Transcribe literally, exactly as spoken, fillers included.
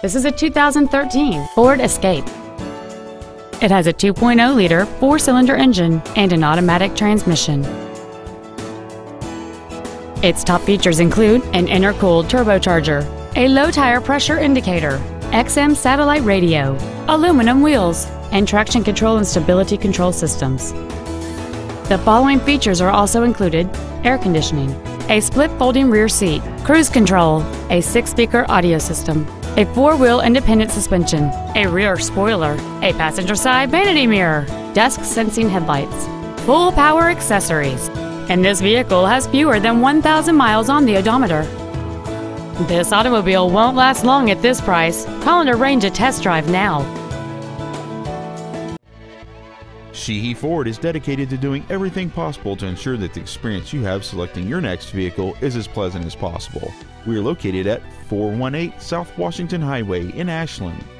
This is a two thousand thirteen Ford Escape. It has a two point oh liter four-cylinder engine and an automatic transmission. Its top features include an intercooled turbocharger, a low tire pressure indicator, X M satellite radio, aluminum wheels, and traction control and stability control systems. The following features are also included: air conditioning, a split folding rear seat, cruise control, a six-speaker audio system, a four-wheel independent suspension, a rear spoiler, a passenger side vanity mirror, dusk sensing headlights, full power accessories, and this vehicle has fewer than one thousand miles on the odometer. This automobile won't last long at this price. Call and arrange a test drive now. Sheehy Ford is dedicated to doing everything possible to ensure that the experience you have selecting your next vehicle is as pleasant as possible. We are located at four one eight South Washington Highway in Ashland.